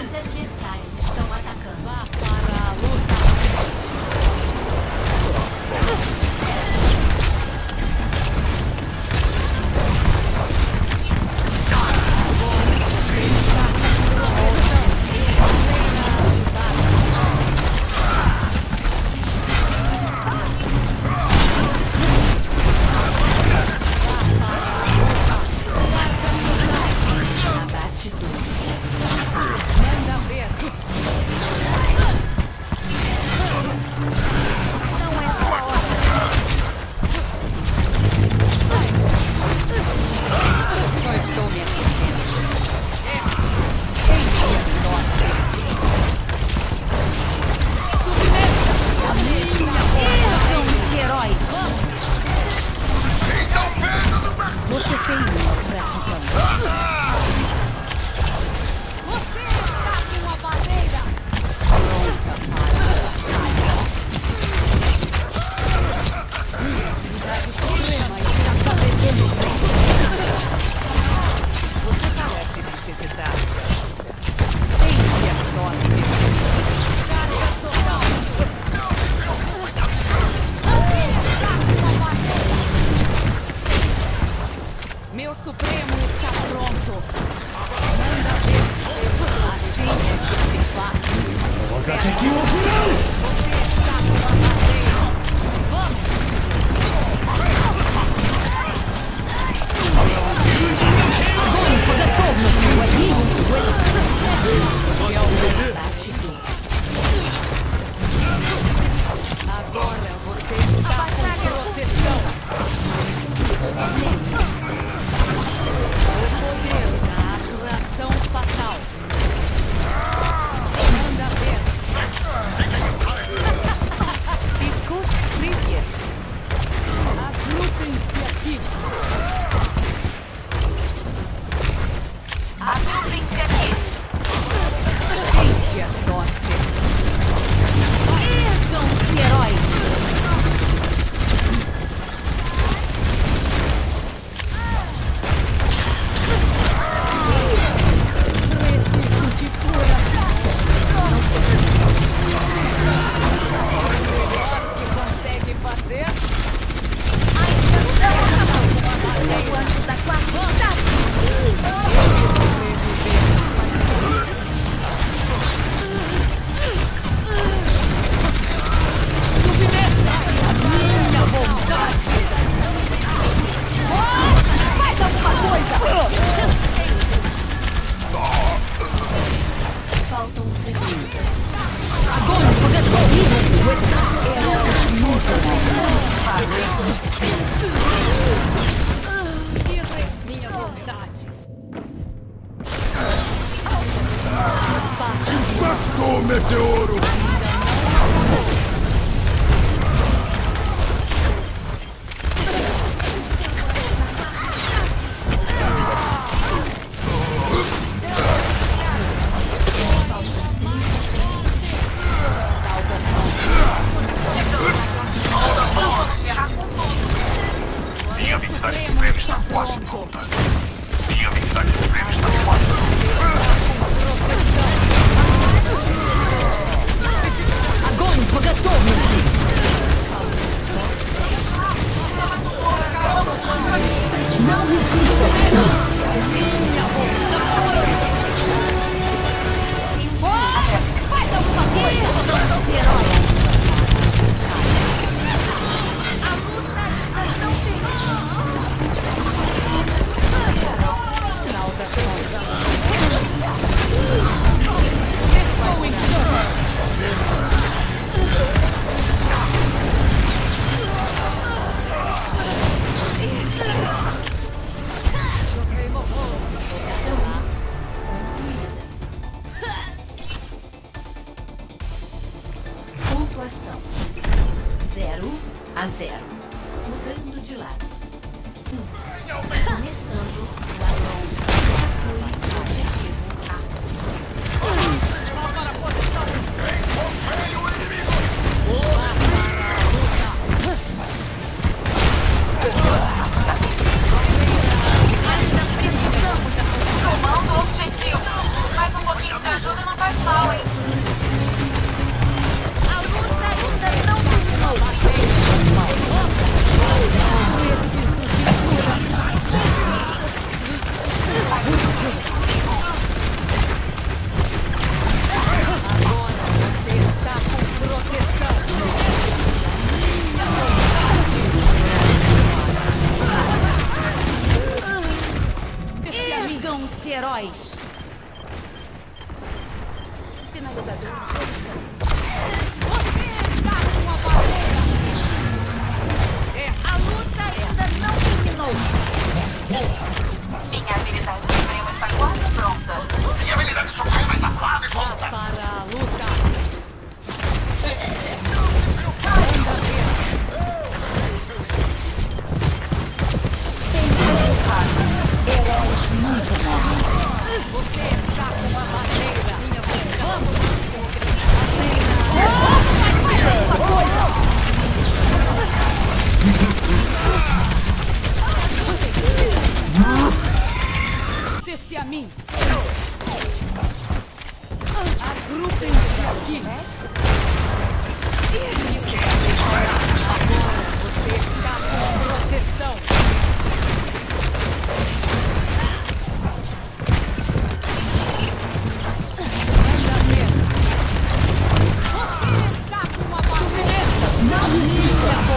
Os adversários estão atacando. Vá para a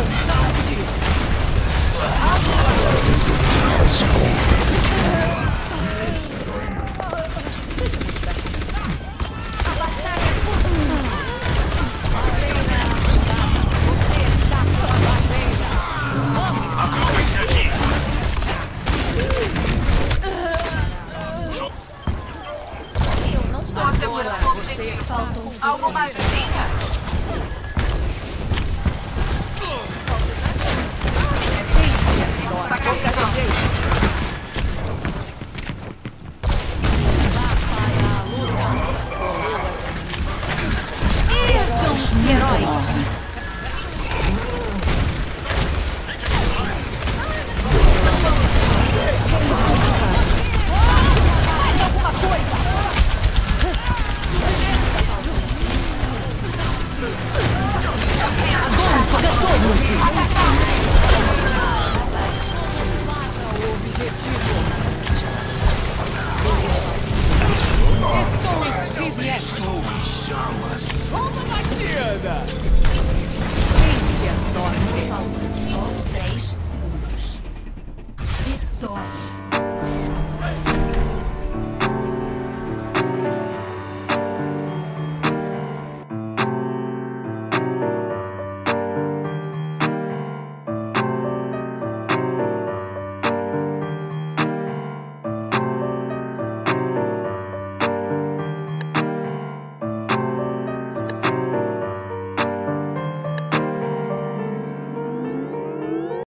fazer as contas.